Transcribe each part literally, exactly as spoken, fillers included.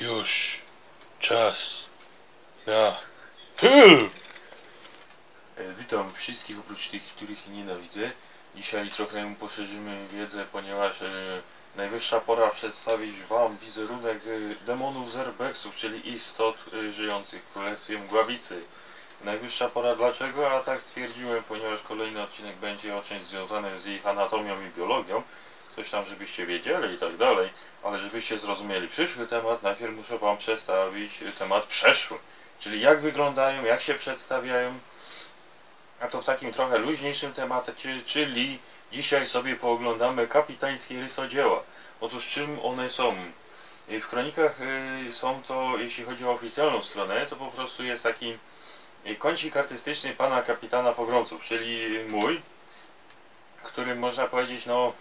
Już czas na pył! E, witam wszystkich, oprócz tych, których nienawidzę. Dzisiaj trochę poszerzymy wiedzę, ponieważ e, najwyższa pora przedstawić wam wizerunek e, demonów zerbeksów, czyli istot e, żyjących w Królestwie Mgławicy. Najwyższa pora dlaczego? A tak stwierdziłem, ponieważ kolejny odcinek będzie o czymś związanym z ich anatomią i biologią. Coś tam, żebyście wiedzieli i tak dalej, ale żebyście zrozumieli przyszły temat, najpierw muszę wam przedstawić temat przeszły. Czyli jak wyglądają, jak się przedstawiają, a to w takim trochę luźniejszym temacie, czyli dzisiaj sobie pooglądamy kapitańskie rysodzieła. Otóż czym one są? W kronikach są to, jeśli chodzi o oficjalną stronę, to po prostu jest taki kącik artystyczny pana kapitana pogromców, czyli mój, którym można powiedzieć, no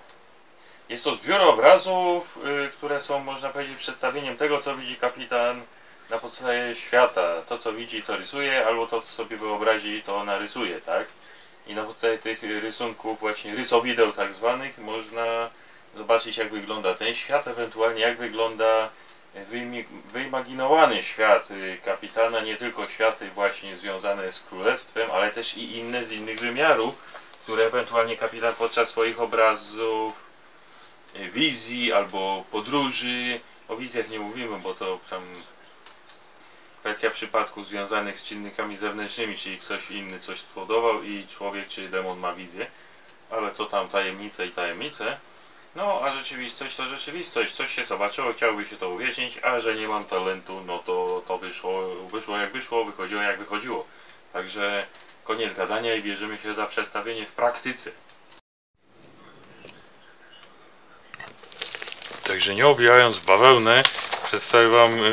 jest to zbiór obrazów, y, które są, można powiedzieć, przedstawieniem tego, co widzi kapitan na podstawie świata. To, co widzi, to rysuje, albo to, co sobie wyobrazi, to narysuje, tak? I na podstawie tych rysunków, właśnie rysowideł tak zwanych, można zobaczyć, jak wygląda ten świat, ewentualnie jak wygląda wyimaginowany świat kapitana, nie tylko światy właśnie związane z królestwem, ale też i inne z innych wymiarów, które ewentualnie kapitan podczas swoich obrazów, wizji albo podróży. O wizjach nie mówimy, bo to tam kwestia przypadków związanych z czynnikami zewnętrznymi, czyli ktoś inny coś spowodował i człowiek czy demon ma wizję, ale to tam tajemnice i tajemnice. No a rzeczywistość to rzeczywistość, coś się zobaczyło, chciałby się to uwiecznić, a że nie mam talentu, no to to wyszło, wyszło jak wyszło, wychodziło jak wychodziło. Także koniec gadania i bierzemy się za przedstawienie w praktyce. Także nie obijając bawełnę, przedstawię wam yy,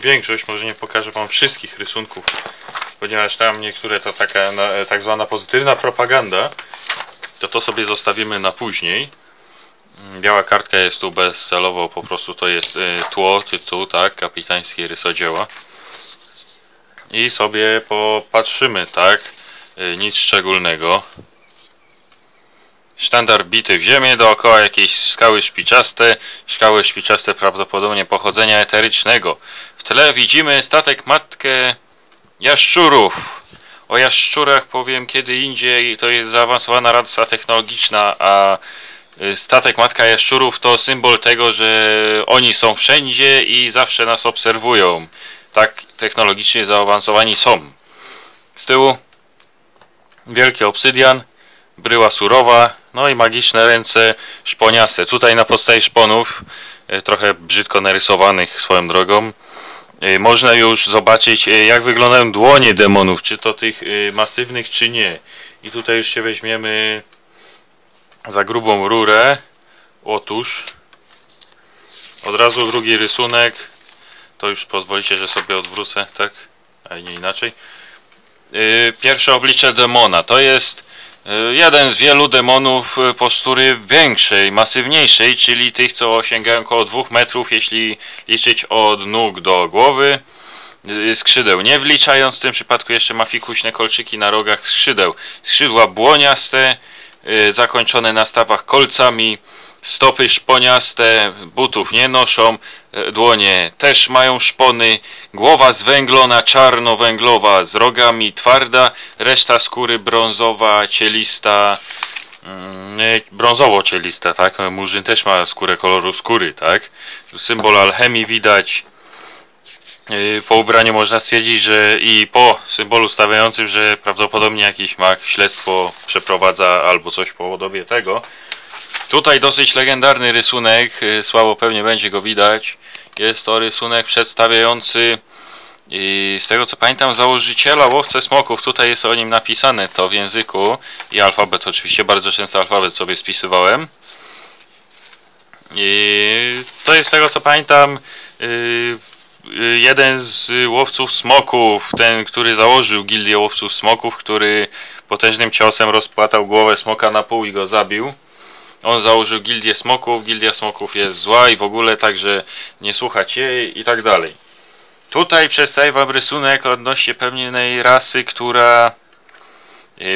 większość, może nie pokażę wam wszystkich rysunków, ponieważ tam niektóre to taka na, tak zwana pozytywna propaganda, to to sobie zostawimy na później. Biała kartka jest tu bezcelowo, po prostu to jest yy, tło, tytuł, tak, kapitańskie rysodzieła. I sobie popatrzymy, tak, yy, nic szczególnego. Sztandar bity w ziemię, dookoła jakieś skały szpiczaste, skały szpiczaste prawdopodobnie pochodzenia eterycznego. W tle widzimy statek matkę jaszczurów. O jaszczurach powiem kiedy indziej, to jest zaawansowana rasa technologiczna, a statek matka jaszczurów to symbol tego, że oni są wszędzie i zawsze nas obserwują. Tak technologicznie zaawansowani są. Z tyłu wielki obsydian, bryła surowa, no i magiczne ręce szponiaste. Tutaj na podstawie szponów, trochę brzydko narysowanych swoją drogą, można już zobaczyć, jak wyglądają dłonie demonów, czy to tych masywnych, czy nie. I tutaj już się weźmiemy za grubą rurę. Otóż od razu drugi rysunek. To już pozwolicie, że sobie odwrócę, tak? A nie inaczej. Pierwsze oblicze demona. To jest jeden z wielu demonów postury większej, masywniejszej, czyli tych, co sięgają około dwóch metrów, jeśli liczyć od nóg do głowy, skrzydeł nie wliczając, w tym przypadku jeszcze ma fikuśne kolczyki na rogach skrzydeł, skrzydła błoniaste, zakończone na stawach kolcami, stopy szponiaste, butów nie noszą, dłonie też mają szpony, głowa zwęglona, czarno-węglowa, z rogami twarda, reszta skóry brązowa, cielista, brązowo-cielista, tak? Murzyn też ma skórę koloru skóry, tak? Symbol alchemii widać. Po ubraniu można stwierdzić, że i po symbolu stawiającym, że prawdopodobnie jakiś mag śledztwo przeprowadza albo coś w podobie tego. Tutaj dosyć legendarny rysunek, słabo pewnie będzie go widać. Jest to rysunek przedstawiający, z tego co pamiętam, założyciela łowcy smoków. Tutaj jest o nim napisane to w języku i alfabet, oczywiście bardzo często alfabet sobie spisywałem. I to jest, z tego co pamiętam, jeden z łowców smoków, ten, który założył gildię łowców smoków, który potężnym ciosem rozpłatał głowę smoka na pół i go zabił. On założył gildię smoków, gildia smoków jest zła i w ogóle, także nie słuchać jej i tak dalej. Tutaj przedstawię wam rysunek odnośnie pewnej rasy, która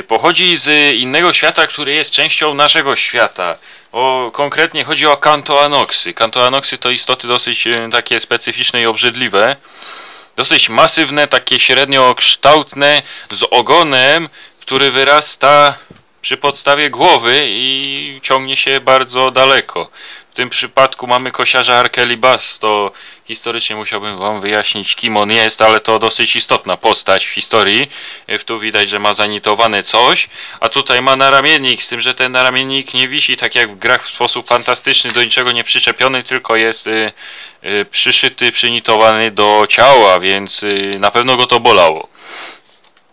Pochodzi z innego świata, który jest częścią naszego świata. O, konkretnie chodzi o Kantoanoksy. Kantoanoksy to istoty dosyć takie specyficzne i obrzydliwe. Dosyć masywne, takie średniokształtne, z ogonem, który wyrasta przy podstawie głowy i ciągnie się bardzo daleko. W tym przypadku mamy kosiarza Arkelibas, to historycznie musiałbym wam wyjaśnić, kim on jest, ale to dosyć istotna postać w historii. Tu widać, że ma zanitowane coś, a tutaj ma naramiennik, z tym, że ten naramiennik nie wisi tak jak w grach w sposób fantastyczny, do niczego nie przyczepiony, tylko jest y, y, przyszyty, przynitowany do ciała, więc y, na pewno go to bolało.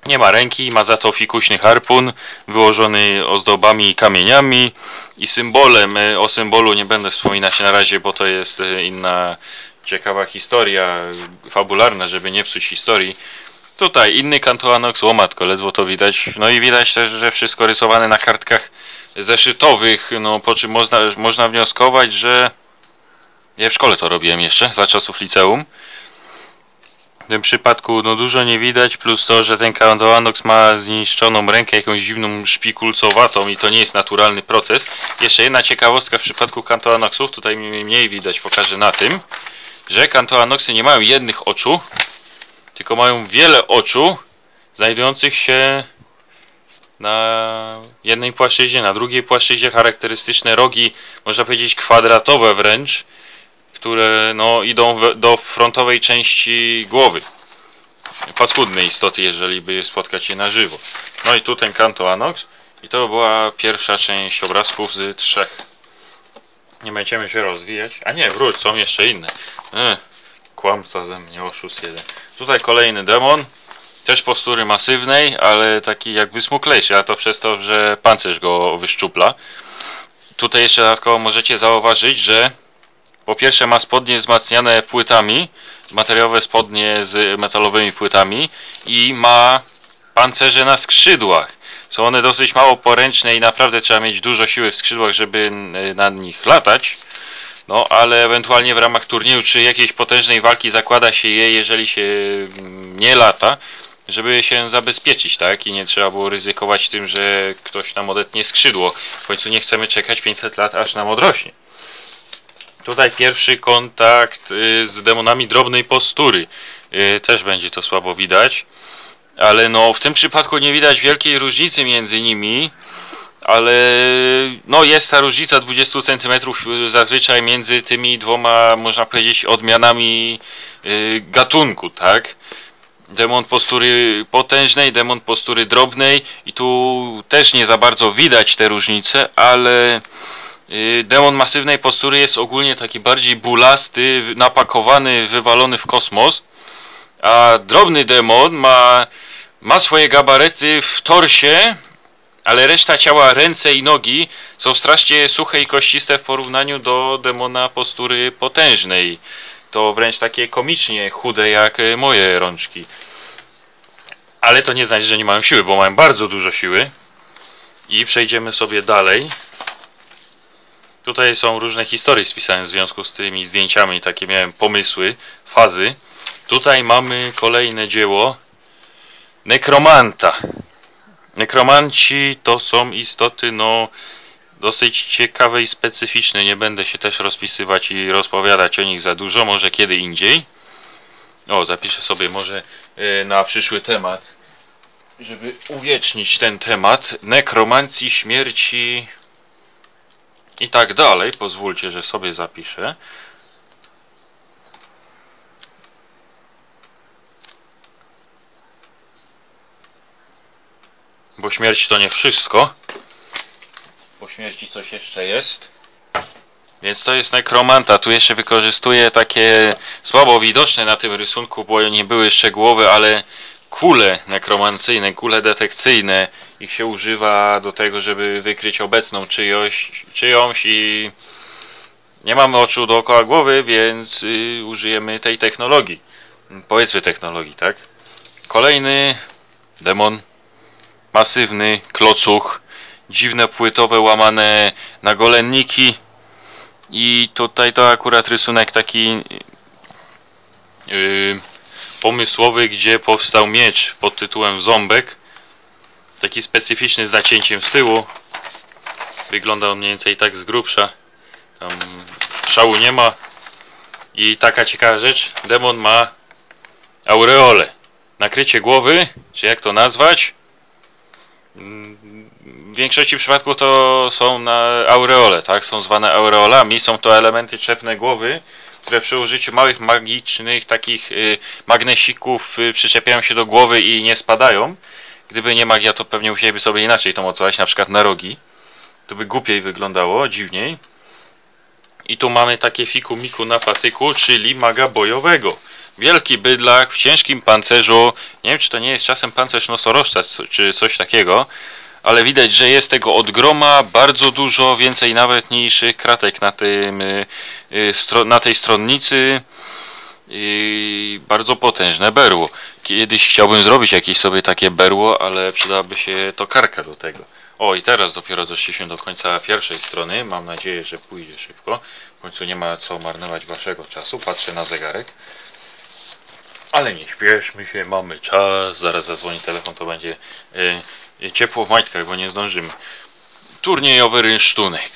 Nie ma ręki, ma za to fikuśny harpun wyłożony ozdobami i kamieniami i symbolem. O symbolu nie będę wspominać na razie, bo to jest inna ciekawa historia fabularna, żeby nie psuć historii. Tutaj inny Kantoanoks, o matko, ledwo to widać. No i widać też, że wszystko rysowane na kartkach zeszytowych, no po czym można, można wnioskować, że... Ja w szkole to robiłem jeszcze, za czasów liceum. W tym przypadku no dużo nie widać, plus to, że ten Kantoanoks ma zniszczoną rękę jakąś dziwną szpikulcowatą i to nie jest naturalny proces. Jeszcze jedna ciekawostka w przypadku Kantoanoksów, tutaj mniej widać, pokażę na tym, że Kantoanoksy nie mają jednych oczu, tylko mają wiele oczu znajdujących się na jednej płaszczyźnie, na drugiej płaszczyźnie, charakterystyczne rogi, można powiedzieć kwadratowe wręcz, które no, idą w, do frontowej części głowy. Paskudne istoty, jeżeli by spotkać je na żywo. No i tu ten Kantoanoks. I to była pierwsza część obrazków z trzech. Nie będziemy się rozwijać. A nie, wróć, są jeszcze inne. Ech, kłamca ze mnie, oszust jeden. Tutaj kolejny demon. Też postury masywnej, ale taki jakby smuklejszy. A to przez to, że pancerz go wyszczupla. Tutaj jeszcze dodatkowo możecie zauważyć, że po pierwsze ma spodnie wzmacniane płytami, materiałowe spodnie z metalowymi płytami i ma pancerze na skrzydłach. Są one dosyć mało poręczne i naprawdę trzeba mieć dużo siły w skrzydłach, żeby na nich latać. No ale ewentualnie w ramach turnieju czy jakiejś potężnej walki zakłada się je, jeżeli się nie lata, żeby się zabezpieczyć, tak? I nie trzeba było ryzykować tym, że ktoś nam odetnie skrzydło. W końcu nie chcemy czekać pięćset lat, aż nam odrośnie. Tutaj pierwszy kontakt z demonami drobnej postury. Też będzie to słabo widać. Ale no w tym przypadku nie widać wielkiej różnicy między nimi. Ale no jest ta różnica dwudziestu centymetrów zazwyczaj między tymi dwoma, można powiedzieć, odmianami gatunku, tak? Demon postury potężnej, demon postury drobnej. I tu też nie za bardzo widać te różnice, ale... Demon masywnej postury jest ogólnie taki bardziej bulasty, napakowany, wywalony w kosmos, a drobny demon ma, ma swoje gabarety w torsie, ale reszta ciała, ręce i nogi są strasznie suche i kościste w porównaniu do demona postury potężnej. To wręcz takie komicznie chude jak moje rączki. Ale to nie znaczy, że nie mają siły, bo mają bardzo dużo siły. I przejdziemy sobie dalej. Tutaj są różne historie spisane w związku z tymi zdjęciami, takie miałem pomysły, fazy. Tutaj mamy kolejne dzieło nekromanta. Nekromanci to są istoty no dosyć ciekawe i specyficzne. Nie będę się też rozpisywać i rozpowiadać o nich za dużo, może kiedy indziej. O, zapiszę sobie może na przyszły temat, żeby uwiecznić ten temat. Nekromancji, śmierci... I tak dalej, pozwólcie, że sobie zapiszę. Bo śmierć to nie wszystko. Po śmierci coś jeszcze jest. Więc to jest nekromanta. Tu jeszcze wykorzystuję takie słabo widoczne na tym rysunku, bo nie były szczegółowe, ale kule nekromancyjne, kule detekcyjne. Ich się używa do tego, żeby wykryć obecną czyjąś, czyjąś i nie mamy oczu dookoła głowy, więc y, użyjemy tej technologii. Powiedzmy technologii, tak? Kolejny demon. Masywny klocuch. Dziwne płytowe, łamane nagolenniki. I tutaj to akurat rysunek taki... Yy, pomysłowy, gdzie powstał miecz pod tytułem Ząbek. taki specyficzny z zacięciem z tyłu. Wygląda on mniej więcej tak z grubsza. Tam szału nie ma. I taka ciekawa rzecz, demon ma aureolę. Nakrycie głowy, czy jak to nazwać? W większości przypadków to są na aureole, tak? Są zwane aureolami. Są to elementy trzepne głowy, które przy użyciu małych magicznych takich magnesików przyczepiają się do głowy i nie spadają. Gdyby nie magia, to pewnie musieliby sobie inaczej to mocować, na przykład na rogi. To by głupiej wyglądało, dziwniej. I tu mamy takie fiku miku na patyku, czyli maga bojowego. Wielki bydlak w ciężkim pancerzu. Nie wiem, czy to nie jest czasem pancerz nosorożca, czy coś takiego. Ale widać, że jest tego od groma bardzo dużo, więcej nawet niż kratek na, tym, na tej stronnicy. I bardzo potężne berło. Kiedyś chciałbym zrobić jakieś sobie takie berło, ale przydałaby się tokarka do tego. O, i teraz dopiero doszliśmy do końca pierwszej strony. Mam nadzieję, że pójdzie szybko. W końcu nie ma co marnować waszego czasu. Patrzę na zegarek. Ale nie śpieszmy się, mamy czas. Zaraz zadzwoni telefon, to będzie yy, ciepło w majtkach, bo nie zdążymy. Turniejowy rynsztunek.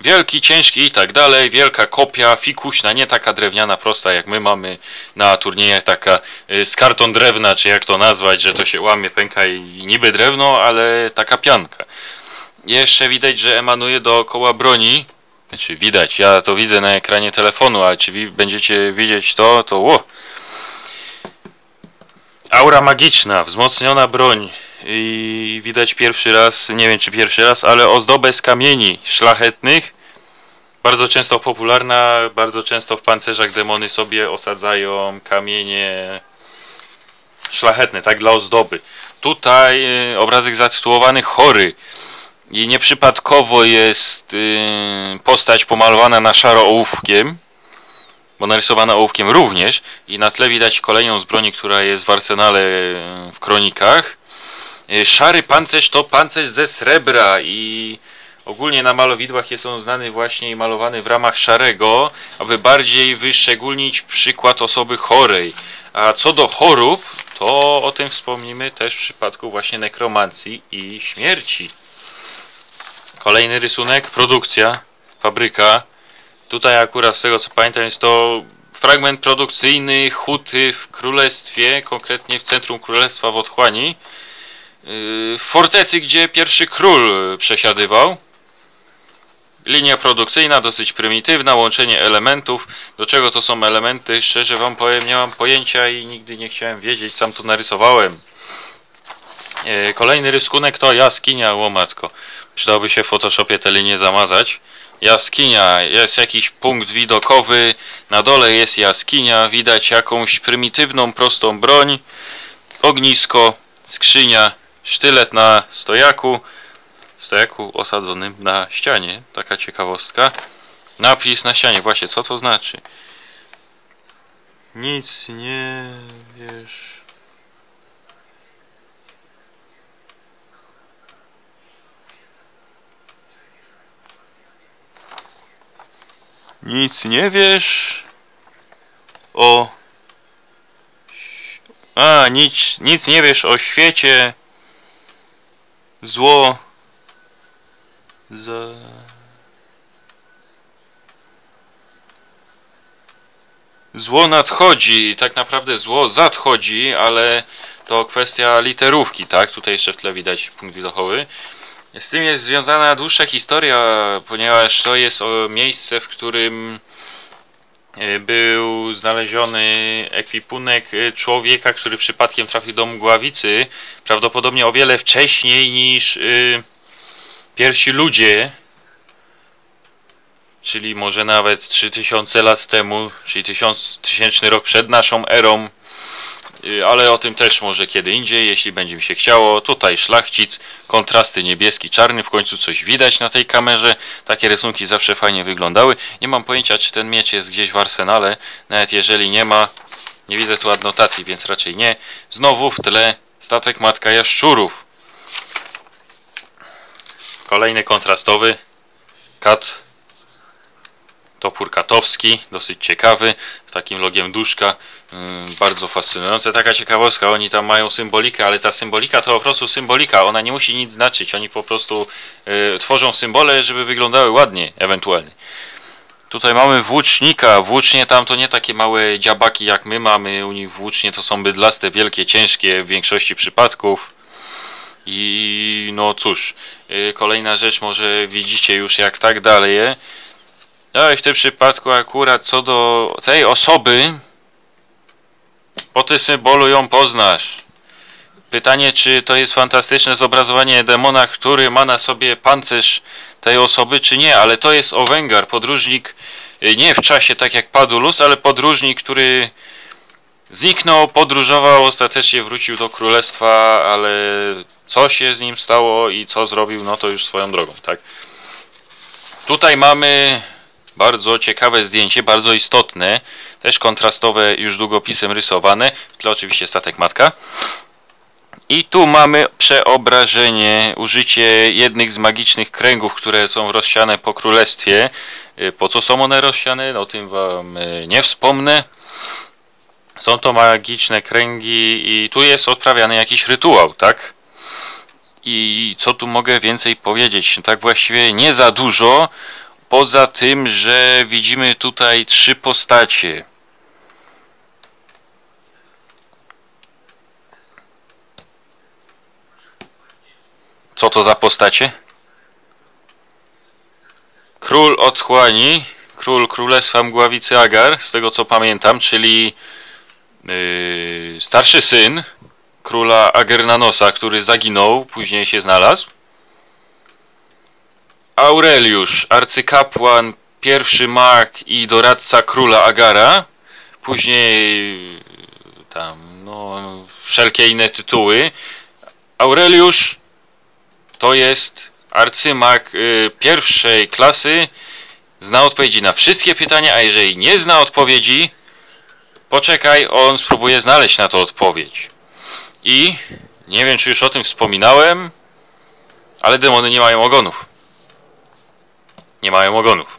Wielki, ciężki i tak dalej. Wielka kopia, fikuśna, nie taka drewniana, prosta jak my mamy na turniejach. Taka yy, z karton drewna, czy jak to nazwać, że to się łamie, pęka i niby drewno, ale taka pianka. Jeszcze widać, że emanuje dookoła broni. Znaczy widać, ja to widzę na ekranie telefonu, ale czy wi- będziecie widzieć to, to ło. Aura magiczna, wzmocniona broń i widać pierwszy raz, nie wiem czy pierwszy raz, ale ozdobę z kamieni szlachetnych. Bardzo często popularna, bardzo często w pancerzach demony sobie osadzają kamienie szlachetne, tak dla ozdoby. Tutaj obrazek zatytułowany Chory i nieprzypadkowo jest postać pomalowana na szaro ołówkiem. Bo narysowana ołówkiem również i na tle widać kolejną z broni, która jest w arsenale w kronikach. Szary pancerz to pancerz ze srebra i ogólnie na malowidłach jest on znany właśnie i malowany w ramach szarego, aby bardziej wyszczególnić przykład osoby chorej. A co do chorób, to o tym wspomnimy też w przypadku właśnie nekromancji i śmierci. Kolejny rysunek, produkcja, fabryka. Tutaj akurat z tego co pamiętam jest to fragment produkcyjny huty w królestwie, konkretnie w centrum królestwa w Otchłani. W fortecy, gdzie pierwszy król przesiadywał. Linia produkcyjna dosyć prymitywna, łączenie elementów. Do czego to są elementy? Szczerze wam powiem, nie mam pojęcia i nigdy nie chciałem wiedzieć, sam to narysowałem. Kolejny rysunek to jaskinia, łomatko. Przydałoby się w Photoshopie te linie zamazać. Jaskinia, jest jakiś punkt widokowy, na dole jest jaskinia, widać jakąś prymitywną, prostą broń, ognisko, skrzynia, sztylet na stojaku, stojaku osadzonym na ścianie, taka ciekawostka, napis na ścianie, właśnie co to znaczy? Nic nie wiesz... Nic nie wiesz o... A, nic, nic nie wiesz o świecie. Zło... Za... Zło nadchodzi. Tak naprawdę zło zadchodzi, ale to kwestia literówki, tak? Tutaj jeszcze w tle widać punkt widokowy. Z tym jest związana dłuższa historia, ponieważ to jest miejsce, w którym był znaleziony ekwipunek człowieka, który przypadkiem trafił do Mgławicy. Prawdopodobnie o wiele wcześniej niż pierwsi ludzie, czyli może nawet trzy tysiące lat temu, czyli tysiąc, tysięczny rok przed naszą erą. Ale o tym też może kiedy indziej, jeśli będzie mi się chciało. Tutaj szlachcic, kontrasty niebieski, czarny, w końcu coś widać na tej kamerze. Takie rysunki zawsze fajnie wyglądały. Nie mam pojęcia, czy ten miecz jest gdzieś w arsenale, nawet jeżeli nie ma. Nie widzę tu adnotacji, więc raczej nie. Znowu w tle statek Matka Jaszczurów. Kolejny kontrastowy. Kat. topór katowski, dosyć ciekawy, z takim logiem duszka, bardzo fascynujące. Taka ciekawostka, oni tam mają symbolikę, ale ta symbolika to po prostu symbolika, ona nie musi nic znaczyć, oni po prostu y, tworzą symbole, żeby wyglądały ładnie, ewentualnie. Tutaj mamy włócznika, włócznie tam to nie takie małe dziabaki jak my mamy, u nich włócznie to są bydlaste, wielkie, ciężkie w większości przypadków. I no cóż, y, kolejna rzecz, może widzicie już jak tak dalej. No i w tym przypadku akurat co do tej osoby, po tym symbolu ją poznasz. Pytanie, czy to jest fantastyczne zobrazowanie demona, który ma na sobie pancerz tej osoby, czy nie, ale to jest Owengar, podróżnik nie w czasie tak jak Padulus, ale podróżnik, który zniknął, podróżował, ostatecznie wrócił do królestwa, ale co się z nim stało i co zrobił, no to już swoją drogą, tak? Tutaj mamy bardzo ciekawe zdjęcie, bardzo istotne, też kontrastowe, już długopisem rysowane, w tle oczywiście statek matka. I tu mamy przeobrażenie, użycie jednych z magicznych kręgów, które są rozsiane po królestwie. Po co są one rozsiane? O tym wam nie wspomnę. Są to magiczne kręgi i tu jest odprawiany jakiś rytuał, tak? I co tu mogę więcej powiedzieć? Tak właściwie nie za dużo, poza tym, że widzimy tutaj trzy postacie. Co to za postacie? Król Otchłani, król Królestwa Mgławicy Agar, z tego co pamiętam, czyli yy, starszy syn króla Agernanosa, który zaginął, później się znalazł. Aureliusz, arcykapłan, pierwszy mag i doradca króla Agara, później tam, no, wszelkie inne tytuły. Aureliusz to jest arcymag y, pierwszej klasy, zna odpowiedzi na wszystkie pytania, a jeżeli nie zna odpowiedzi, poczekaj, on spróbuje znaleźć na to odpowiedź. I nie wiem, czy już o tym wspominałem, ale demony nie mają ogonów. Nie mają ogonów.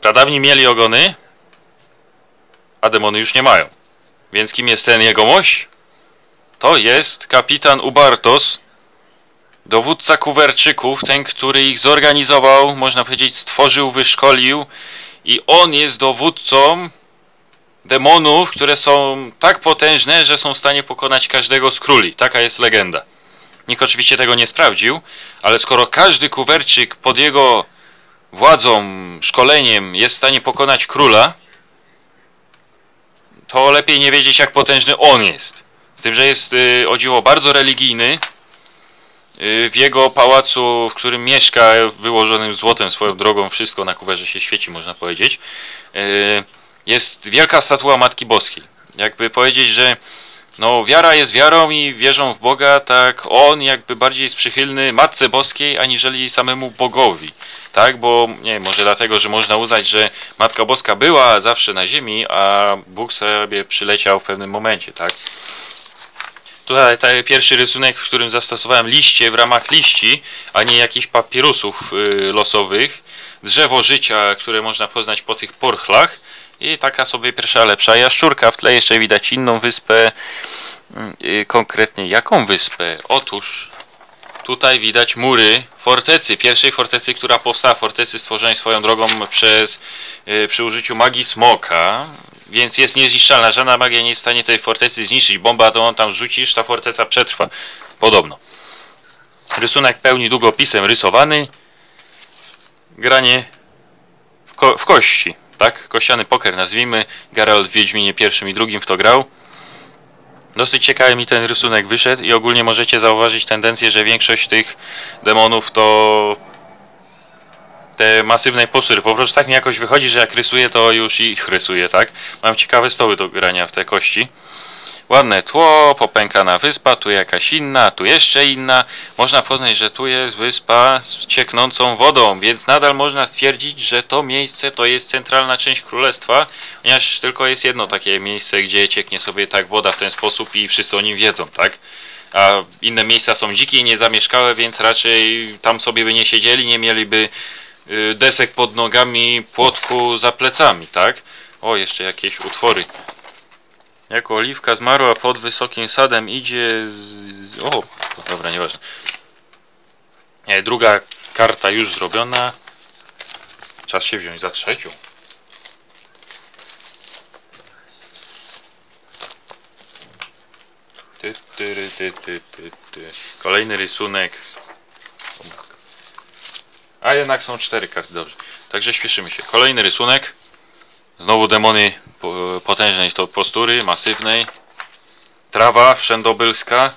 Pradawni mieli ogony, a demony już nie mają. Więc kim jest ten jegomość? To jest kapitan Ubartos, dowódca kuwerczyków, ten, który ich zorganizował, można powiedzieć, stworzył, wyszkolił. I on jest dowódcą demonów, które są tak potężne, że są w stanie pokonać każdego z króli. Taka jest legenda. Nikt oczywiście tego nie sprawdził, ale skoro każdy kuwerczyk pod jego władzą, szkoleniem jest w stanie pokonać króla, to lepiej nie wiedzieć, jak potężny on jest. Z tym, że jest o dziwo bardzo religijny. W jego pałacu, w którym mieszka, wyłożonym złotem swoją drogą, wszystko na kuwerze się świeci, można powiedzieć, jest wielka statua Matki Boskiej. Jakby powiedzieć, że no, wiara jest wiarą i wierzą w Boga, tak on jakby bardziej jest przychylny Matce Boskiej, aniżeli samemu Bogowi. Tak, bo nie wiem, może dlatego, że można uznać, że Matka Boska była zawsze na ziemi, a Bóg sobie przyleciał w pewnym momencie, tak? Tutaj ten pierwszy rysunek, w którym zastosowałem liście w ramach liści, a nie jakichś papirusów losowych. Drzewo życia, które można poznać po tych porchlach. I taka sobie pierwsza lepsza jaszczurka. W tle jeszcze widać inną wyspę. Konkretnie jaką wyspę? Otóż tutaj widać mury fortecy. Pierwszej fortecy, która powstała. Fortecy stworzonej swoją drogą przez, przy użyciu magii smoka. Więc jest niezniszczalna. Żadna magia nie jest w stanie tej fortecy zniszczyć. Bomba to on tam rzucisz, ta forteca przetrwa. Podobno. Rysunek pełni długopisem rysowany. Granie w, ko w kości. Tak? Kościany poker nazwijmy. Geralt w Wiedźminie pierwszym i drugim w to grał. Dosyć ciekawy mi ten rysunek wyszedł i ogólnie możecie zauważyć tendencję, że większość tych demonów to te masywne postury. Po prostu tak mi jakoś wychodzi, że jak rysuję, to już ich rysuję, tak? Mam ciekawe stoły do grania w te kości. Ładne tło, popękana wyspa, tu jakaś inna, tu jeszcze inna. Można poznać, że tu jest wyspa z cieknącą wodą, więc nadal można stwierdzić, że to miejsce to jest centralna część królestwa, ponieważ tylko jest jedno takie miejsce, gdzie cieknie sobie tak woda w ten sposób i wszyscy o nim wiedzą, tak? A inne miejsca są dzikie i niezamieszkałe, więc raczej tam sobie by nie siedzieli, nie mieliby desek pod nogami, płotku za plecami, tak? O, jeszcze jakieś utwory. Jako oliwka zmarła pod wysokim sadem idzie... Z... O, dobra, nieważne. E, druga karta już zrobiona. Czas się wziąć za trzecią. Ty, ty, ty, ty, ty, ty. Kolejny rysunek. A jednak są cztery karty, dobrze. Także śpieszymy się. Kolejny rysunek. Znowu demony potężnej postury, masywnej. Trawa wszędobylska.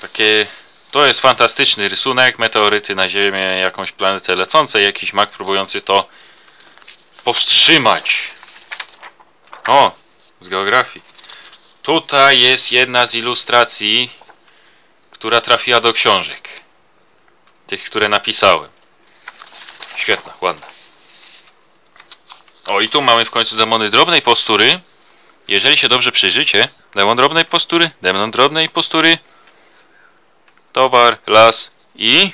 Takie... To jest fantastyczny rysunek. Meteoryty na Ziemię, jakąś planetę lecące. Jakiś mag próbujący to powstrzymać. O, z geografii. Tutaj jest jedna z ilustracji, która trafiła do książek. Tych, które napisałem. Świetna, ładna. O, i tu mamy w końcu demony drobnej postury. Jeżeli się dobrze przyjrzycie, demon drobnej postury, demon drobnej postury, towar, las i...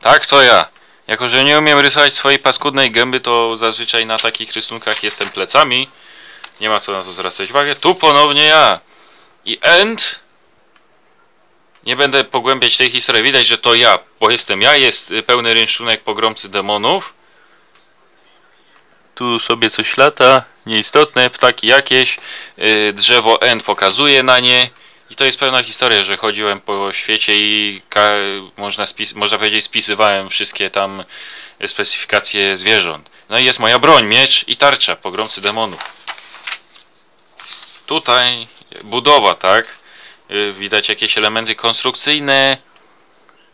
Tak, to ja. Jako że nie umiem rysować swojej paskudnej gęby, to zazwyczaj na takich rysunkach jestem plecami. Nie ma co na to zwracać uwagę. Tu ponownie ja. I end. Nie będę pogłębiać tej historii. Widać, że to ja, bo jestem ja. Jest pełny rysunek pogromcy demonów. Tu sobie coś lata. Nieistotne. Ptaki jakieś. Yy, drzewo end pokazuje na nie. I to jest pewna historia, że chodziłem po świecie i można, można powiedzieć spisywałem wszystkie tam specyfikacje zwierząt. No i jest moja broń, miecz i tarcza. Pogromcy demonów. Tutaj budowa, tak? Widać jakieś elementy konstrukcyjne.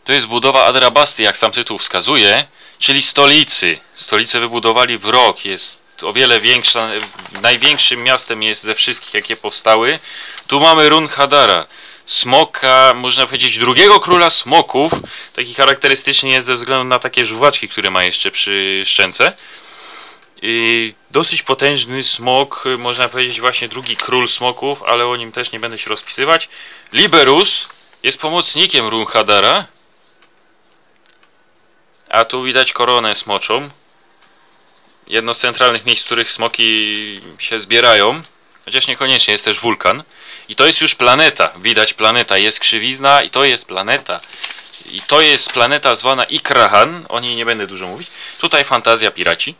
To jest budowa Adrabasty, jak sam tytuł wskazuje, czyli stolicy. Stolicę wybudowali w rok. Jest o wiele większa. Największym miastem jest ze wszystkich, jakie powstały. Tu mamy Runhadara, smoka, można powiedzieć, drugiego króla smoków. Taki charakterystyczny jest ze względu na takie żuwaczki, które ma jeszcze przy szczęce. I dosyć potężny smok, można powiedzieć właśnie drugi król smoków, ale o nim też nie będę się rozpisywać. Liberus jest pomocnikiem Runhadara. A tu widać koronę smoczą. Jedno z centralnych miejsc, w których smoki się zbierają. Chociaż niekoniecznie, jest też wulkan. I to jest już planeta, widać planeta, jest krzywizna i to jest planeta. I to jest planeta zwana Ikrahan, o niej nie będę dużo mówić. Tutaj fantazja piraci.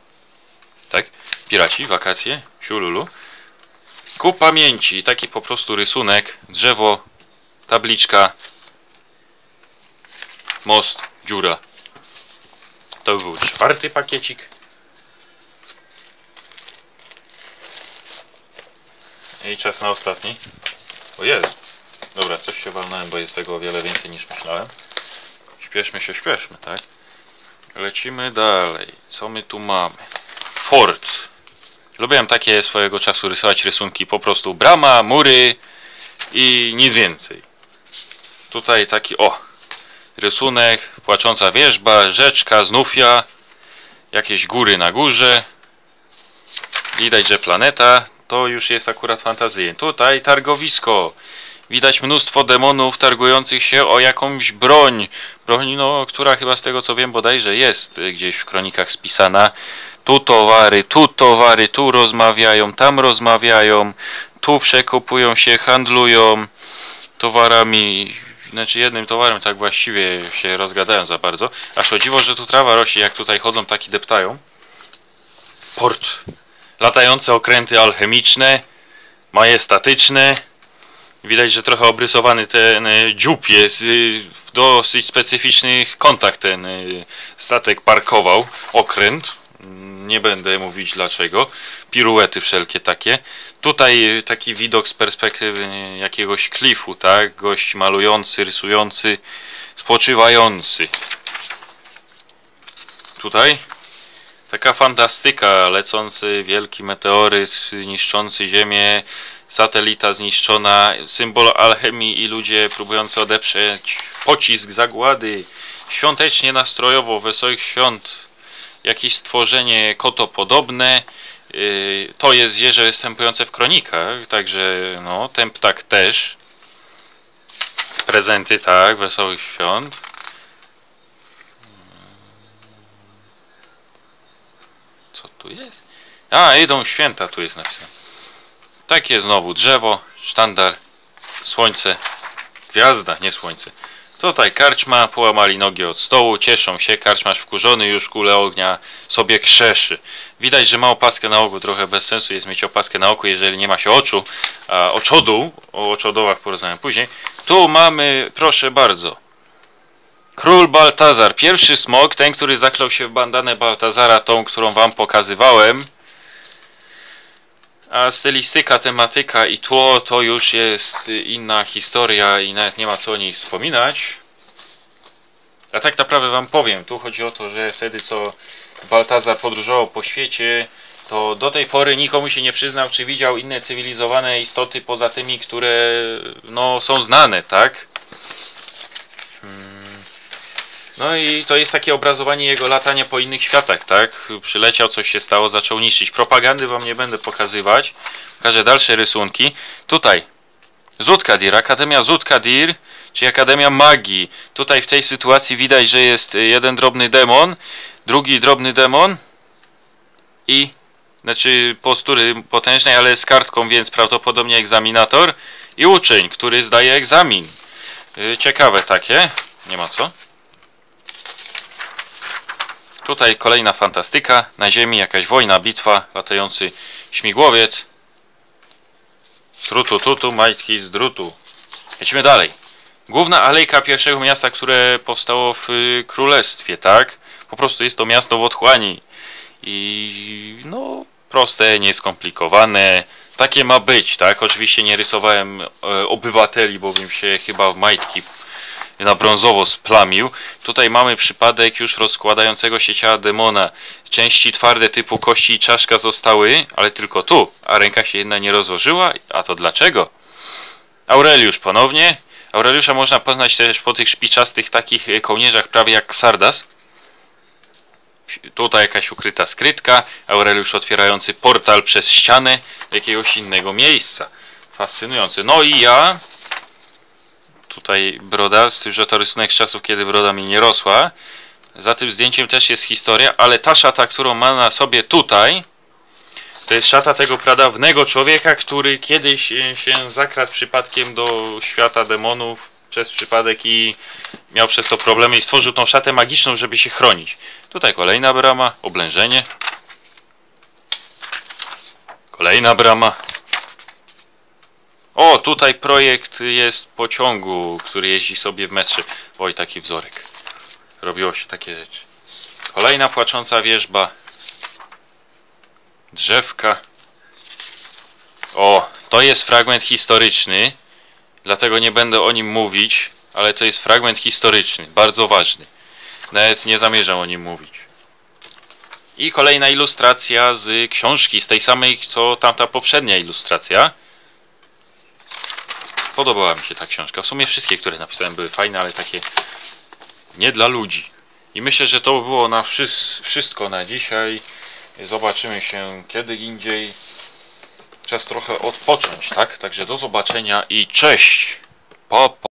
Tak? Piraci, wakacje, siululu. Ku pamięci, taki po prostu rysunek, drzewo, tabliczka, most, dziura. To był czwarty pakiecik. I czas na ostatni. O Jezu. Dobra, coś się walnąłem, bo jest tego o wiele więcej niż myślałem. Śpieszmy się, śpieszmy, tak? Lecimy dalej. Co my tu mamy? Fort. Lubiłem takie swojego czasu rysować rysunki. Po prostu brama, mury i nic więcej. Tutaj taki o rysunek, płacząca wierzba, rzeczka, znów ja, jakieś góry na górze. Widać, że planeta to już jest akurat fantazyjne. Tutaj targowisko. Widać mnóstwo demonów targujących się o jakąś broń. Broń, no, która chyba z tego co wiem bodajże jest gdzieś w kronikach spisana. Tu towary, tu towary, tu rozmawiają, tam rozmawiają, tu przekupują się, handlują towarami, znaczy jednym towarem tak właściwie się rozgadają za bardzo. Aż o dziwo, że tu trawa rośnie, jak tutaj chodzą, tak i deptają. Port. Latające okręty alchemiczne, majestatyczne. Widać, że trochę obrysowany ten dziób jest, w dosyć specyficznych kątach ten statek parkował, okręt. Nie będę mówić dlaczego. Piruety wszelkie takie. Tutaj taki widok z perspektywy jakiegoś klifu, tak? Gość malujący, rysujący, spoczywający. Tutaj taka fantastyka. Lecący wielki meteoryt, niszczący Ziemię, satelita zniszczona, symbol alchemii i ludzie próbujący odeprzeć pocisk zagłady. Świątecznie, nastrojowo, wesołych świąt. Jakieś stworzenie kotopodobne, yy, to jest zwierzę występujące w kronikach, także no, ten ptak też. Prezenty, tak, wesołych świąt. tu jest? A, idą święta, tu jest napisane. Takie znowu drzewo, sztandar, słońce, gwiazda, nie słońce. Tutaj karczma, połamali nogi od stołu, cieszą się, karczmarz wkurzony już kule ognia sobie krzeszy. Widać, że ma opaskę na oku, trochę bez sensu jest mieć opaskę na oku, jeżeli nie ma się oczu, a oczodoł, o oczodołach porozmawiam później. Tu mamy, proszę bardzo, król Baltazar, pierwszy smok, ten, który zaklął się w bandanę Baltazara, tą, którą wam pokazywałem. A stylistyka, tematyka i tło to już jest inna historia i nawet nie ma co o niej wspominać. A tak naprawdę wam powiem, tu chodzi o to, że wtedy co Baltazar podróżował po świecie, to do tej pory nikomu się nie przyznał, czy widział inne cywilizowane istoty poza tymi, które no, są znane, tak? No i to jest takie obrazowanie jego latania po innych światach, tak? Przyleciał, coś się stało, zaczął niszczyć. Propagandy wam nie będę pokazywać. Pokażę dalsze rysunki. Tutaj Zutkadir, Akademia Zutkadir, czyli Akademia Magii. Tutaj w tej sytuacji widać, że jest jeden drobny demon, drugi drobny demon i, znaczy postury potężnej, ale z kartką, więc prawdopodobnie egzaminator i uczeń, który zdaje egzamin. Ciekawe takie, nie ma co. Tutaj kolejna fantastyka, na ziemi jakaś wojna, bitwa, latający śmigłowiec. Trutu, tutu, majtki z drutu. Lecimy dalej. Główna alejka pierwszego miasta, które powstało w królestwie, tak? Po prostu jest to miasto w otchłani. I no, proste, nieskomplikowane. Takie ma być, tak? Oczywiście nie rysowałem obywateli, bo bym się chyba w majtki na brązowo splamił. Tutaj mamy przypadek już rozkładającego się ciała demona. Części twarde typu kości i czaszka zostały, ale tylko tu, a ręka się jedna nie rozłożyła. A to dlaczego? Aureliusz ponownie. Aureliusza można poznać też po tych szpiczastych takich kołnierzach, prawie jak Xardas. Tutaj jakaś ukryta skrytka. Aureliusz otwierający portal przez ścianę jakiegoś innego miejsca. Fascynujący. No i ja... Tutaj broda, z tym, że to rysunek z czasów, kiedy broda mi nie rosła. Za tym zdjęciem też jest historia, ale ta szata, którą ma na sobie tutaj, to jest szata tego pradawnego człowieka, który kiedyś się zakradł przypadkiem do świata demonów przez przypadek i miał przez to problemy i stworzył tą szatę magiczną, żeby się chronić. Tutaj kolejna brama, oblężenie. Kolejna brama. O, tutaj projekt jest pociągu, który jeździ sobie w metrze. Oj, taki wzorek. Robiło się takie rzeczy. Kolejna płacząca wierzba. Drzewka. O, to jest fragment historyczny. Dlatego nie będę o nim mówić, ale to jest fragment historyczny, bardzo ważny. Nawet nie zamierzam o nim mówić. I kolejna ilustracja z książki, z tej samej, co tamta poprzednia ilustracja. Podobała mi się ta książka. W sumie wszystkie, które napisałem, były fajne, ale takie nie dla ludzi. I myślę, że to było na wszystko na dzisiaj. Zobaczymy się kiedy indziej. Czas trochę odpocząć, tak? Także do zobaczenia i cześć! Pa, pa.